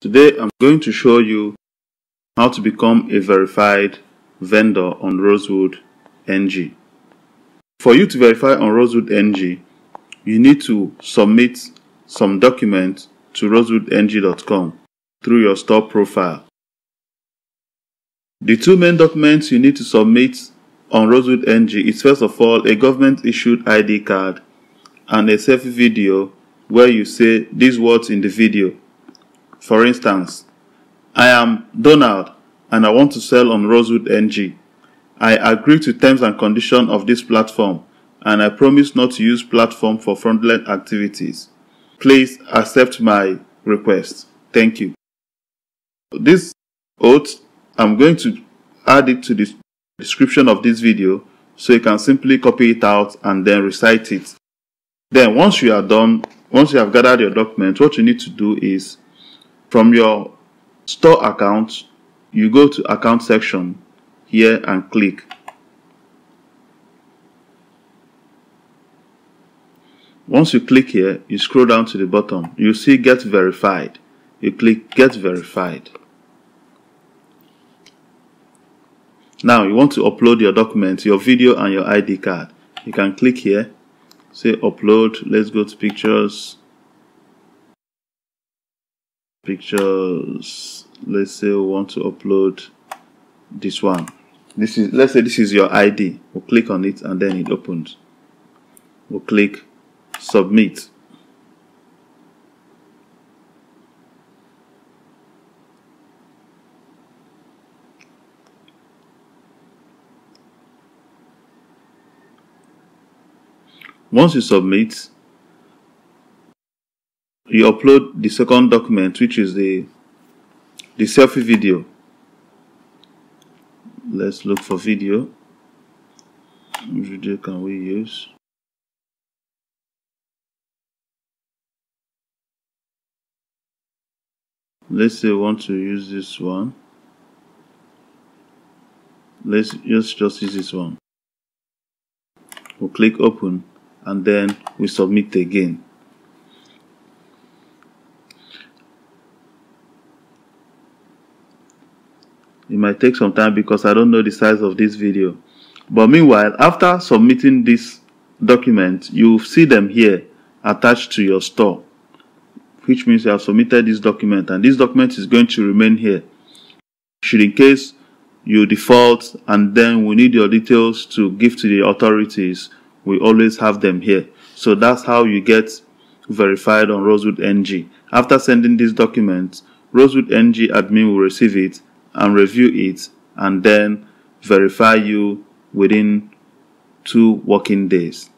Today I'm going to show you how to become a verified vendor on RoseWoodNG. For you to verify on RoseWoodNG, you need to submit some documents to rosewoodng.com through your store profile. The two main documents you need to submit on RoseWoodNG is first of all a government issued ID card and a selfie video where you say these words in the video. For instance, I am Donald and I want to sell on RoseWoodNG. I agree to terms and conditions of this platform and I promise not to use platform for fraudulent activities. Please accept my request. Thank you. This oath, I'm going to add it to the description of this video so you can simply copy it out and then recite it. Then once you are done, once you have gathered your document, what you need to do is from your store account, you go to account section here and click. Once you click here, you scroll down to the bottom. You see get verified. You click get verified. Now you want to upload your documents, your video and your ID card. You can click here, say upload, let's go to pictures. Let's say we want to upload this one. Let's say this is your ID. We'll click on it and then it opens. We'll click submit. Once you submit, you upload the second document, which is the selfie video. Let's look for video. Which video can we use? Let's say we want to use this one. Let's just use this one. We'll click open and then we submit again. It might take some time because I don't know the size of this video. But meanwhile, after submitting this document, you'll see them here attached to your store, which means you have submitted this document and this document is going to remain here. Should in case you default and then we need your details to give to the authorities, we always have them here. So that's how you get verified on RoseWoodNG. After sending this document, RoseWoodNG admin will receive it and review it and then verify you within 2 working days.